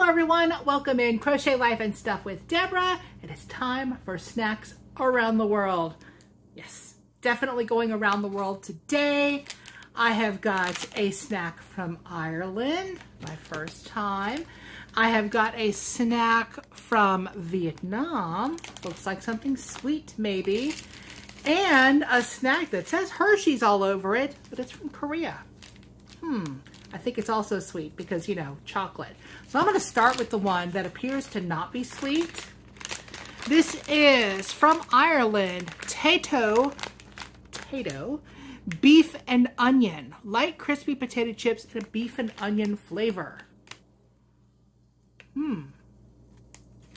Hello everyone, welcome in Crochet Life and Stuff with Deborah. It is time for snacks around the world. Yes, definitely going around the world today. I have got a snack from Ireland, my first time. I have got a snack from Vietnam, looks like something sweet maybe, and a snack that says Hershey's all over it, but it's from Korea. I think it's also sweet because, you know, chocolate. So I'm going to start with the one that appears to not be sweet. This is from Ireland, Tayto, beef and onion, light crispy potato chips and a beef and onion flavor.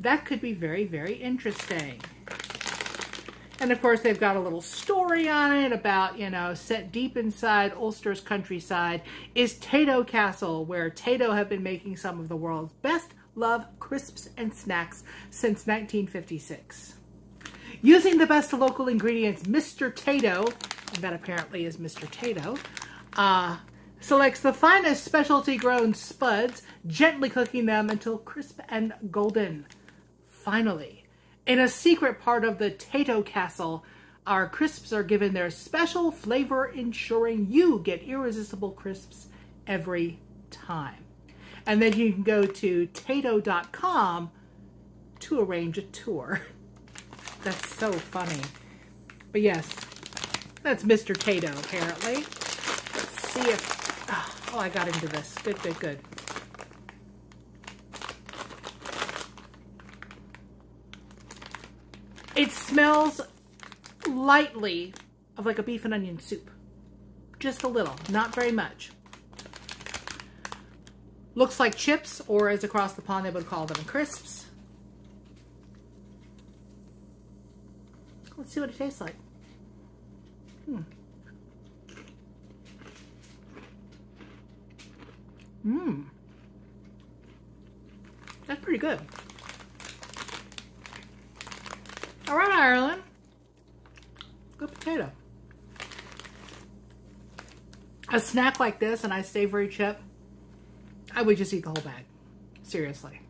That could be very, very interesting. And of course, they've got a little story on it about, you know, set deep inside Ulster's countryside is Tayto Castle, where Tayto have been making some of the world's best loved crisps and snacks since 1956. Using the best local ingredients, Mr. Tayto, and that apparently is Mr. Tayto, selects the finest specialty grown spuds, gently cooking them until crisp and golden. Finally, in a secret part of the Tayto Castle, our crisps are given their special flavor, ensuring you get irresistible crisps every time. And then you can go to Tayto.com to arrange a tour. That's so funny. But yes, that's Mr. Tayto, apparently. Let's see if... Oh, I got into this. Good. It smells lightly of like a beef and onion soup. Just a little, not very much. Looks like chips, or as across the pond they would call them, crisps. Let's see what it tastes like. That's pretty good. All right, Ireland. Good potato. A snack like this, a nice savory chip, I would just eat the whole bag. Seriously.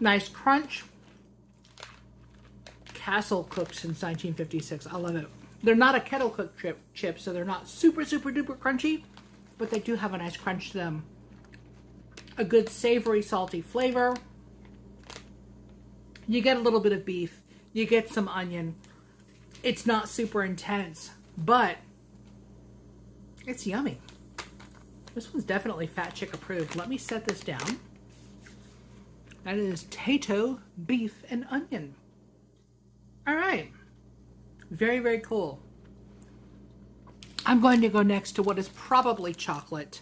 Nice crunch. Castle cooked since 1956. I love it. They're not a kettle cooked chip, so they're not super, super duper crunchy, but they do have a nice crunch to them. A good savory, salty flavor. You get a little bit of beef, you get some onion. It's not super intense, but it's yummy. This one's definitely fat chick approved. Let me set this down. That is Tayto beef and onion. All right, very, very cool. I'm going to go next to what is probably chocolate.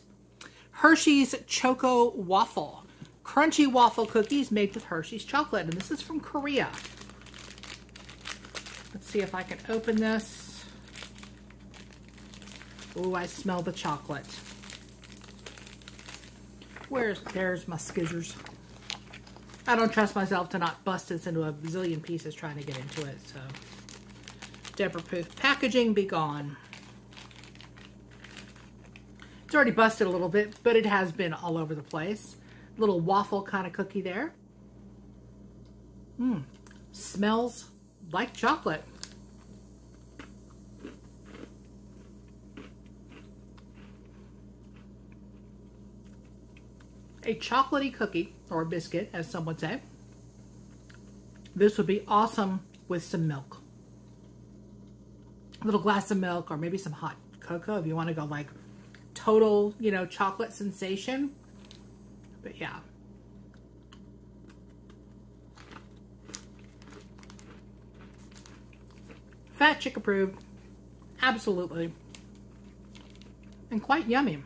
Hershey's Choco Waffle. Crunchy waffle cookies made with Hershey's chocolate, and this is from Korea. Let's see if I can open this. Oh, I smell the chocolate. There's my scissors. I don't trust myself to not bust this into a bazillion pieces trying to get into it, so. Deborah Poof, packaging be gone. It's already busted a little bit, but it has been all over the place. Little waffle kind of cookie there. Smells like chocolate. A chocolatey cookie, or biscuit, as some would say. This would be awesome with some milk. A little glass of milk, or maybe some hot cocoa if you want to go like total, you know, chocolate sensation. But yeah. Fat chick approved. Absolutely. And quite yummy.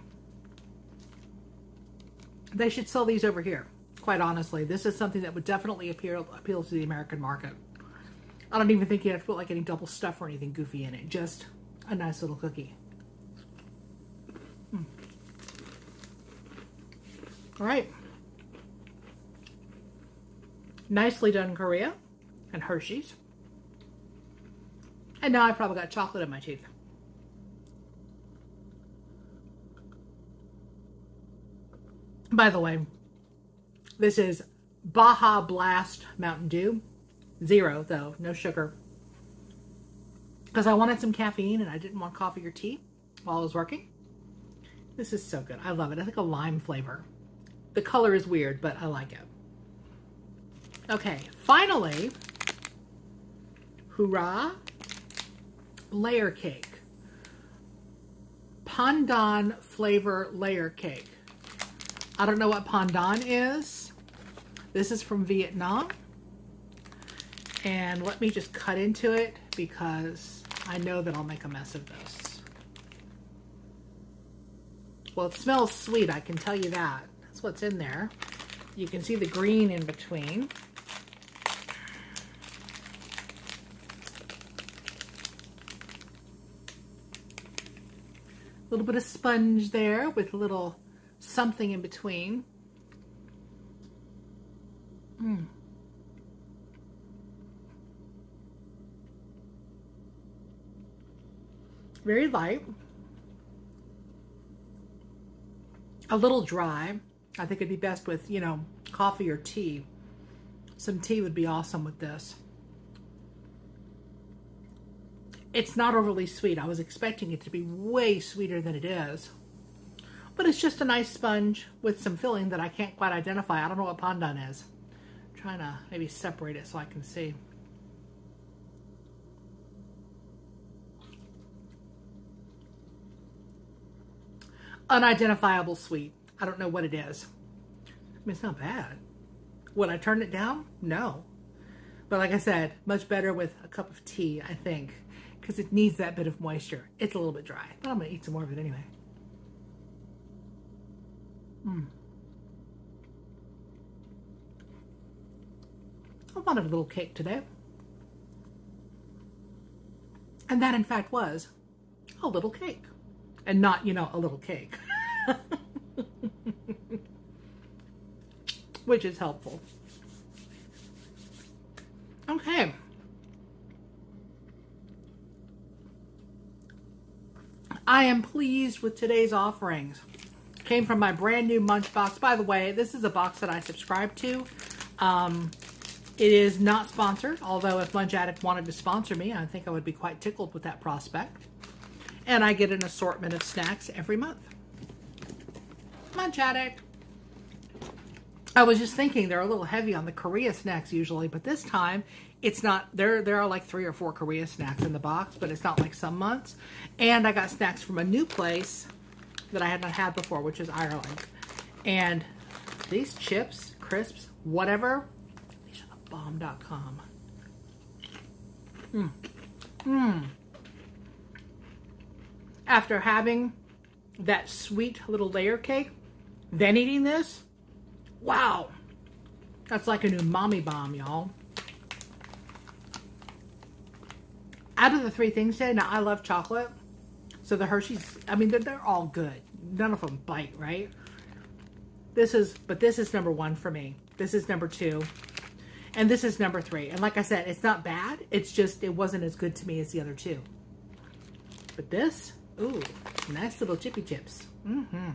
They should sell these over here, quite honestly. This is something that would definitely appeal to the American market. I don't even think you have to put like any double stuff or anything goofy in it. Just a nice little cookie. All right, nicely done Korea and Hershey's. And now I've probably got chocolate in my teeth. By the way, this is Baja Blast Mountain Dew. Zero, though. No sugar. Because I wanted some caffeine and I didn't want coffee or tea while I was working. This is so good. I love it. I think a lime flavor. The color is weird, but I like it. Okay, finally, hoorah, layer cake. Pandan flavor layer cake. I don't know what pandan is. This is from Vietnam. And let me just cut into it because I know that I'll make a mess of this. Well, it smells sweet, I can tell you that. That's what's in there. You can see the green in between. A little bit of sponge there with a little something in between. Mm. Very light. A little dry. I think it'd be best with, you know, coffee or tea. Some tea would be awesome with this. It's not overly sweet. I was expecting it to be way sweeter than it is. But it's just a nice sponge with some filling that I can't quite identify. I don't know what pandan is. I'm trying to maybe separate it so I can see. Unidentifiable sweet. I don't know what it is. I mean, it's not bad. Would I turn it down? No. But like I said, much better with a cup of tea, I think. Because it needs that bit of moisture. It's a little bit dry, but I'm going to eat some more of it anyway. Mm. I wanted a little cake today. And that, in fact, was a little cake. And not, you know, a little cake. Which is helpful. Okay. I am pleased with today's offerings. Came from my brand new Munch Box. By the way, this is a box that I subscribe to. It is not sponsored, although if Munch Addict wanted to sponsor me, I think I would be quite tickled with that prospect. And I get an assortment of snacks every month. Munch Addict. I was just thinking they're a little heavy on the Korea snacks usually, but this time it's not. There are like 3 or 4 Korea snacks in the box, but it's not like some months. And I got snacks from a new place that I had not had before, which is Ireland. And these chips, crisps, whatever, these are the bomb.com. Mmm. Mmm. After having that sweet little layer cake, then eating this, wow. That's like an umami bomb, y'all. Out of the 3 things today, now I love chocolate. So the Hershey's, I mean, they're all good. None of them bite, right? But this is number 1 for me. This is number 2. And this is number 3. And like I said, it's not bad. It's just, it wasn't as good to me as the other 2. But this, ooh, nice little chippy chips. Mm-hmm.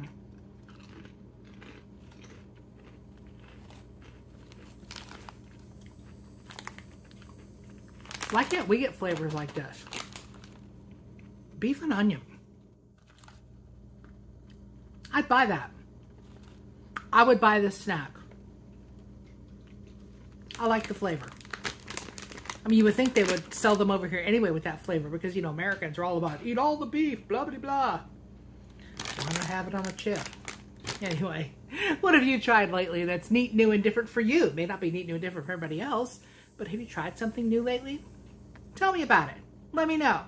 Why can't we get flavors like this? Beef and onion. I'd buy that. I would buy this snack. I like the flavor. I mean, you would think they would sell them over here anyway with that flavor because, you know, Americans are all about eat all the beef, blah, blah, blah. Why not have it on a chip? Anyway, what have you tried lately that's neat, new, and different for you? It may not be neat, new, and different for everybody else, but have you tried something new lately? Tell me about it. Let me know.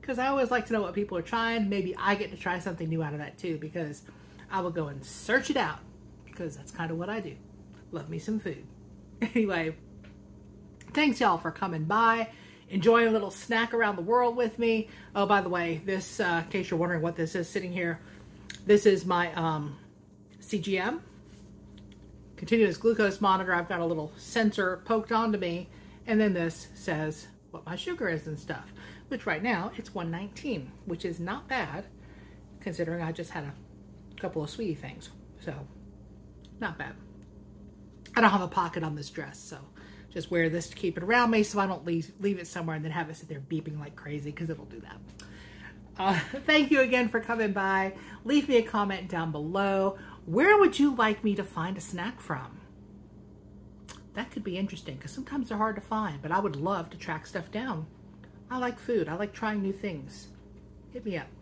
Because I always like to know what people are trying. Maybe I get to try something new out of that too, because I will go and search it out, because that's kind of what I do. Love me some food. Anyway, thanks y'all for coming by. Enjoy a little snack around the world with me. Oh, by the way, this, in case you're wondering what this is sitting here, this is my CGM, continuous glucose monitor. I've got a little sensor poked onto me, and then this says what my sugar is and stuff, which right now it's 119, which is not bad considering I just had a couple of sweetie things. So Not bad. I don't have a pocket on this dress, so just wear this to keep it around me so I don't leave it somewhere and then have it sit there beeping like crazy, because it'll do that. Thank you again for coming by. Leave me a comment down below. Where would you like me to find a snack from? That could be interesting, because sometimes they're hard to find, but I would love to track stuff down. I like food. I like trying new things. Hit me up.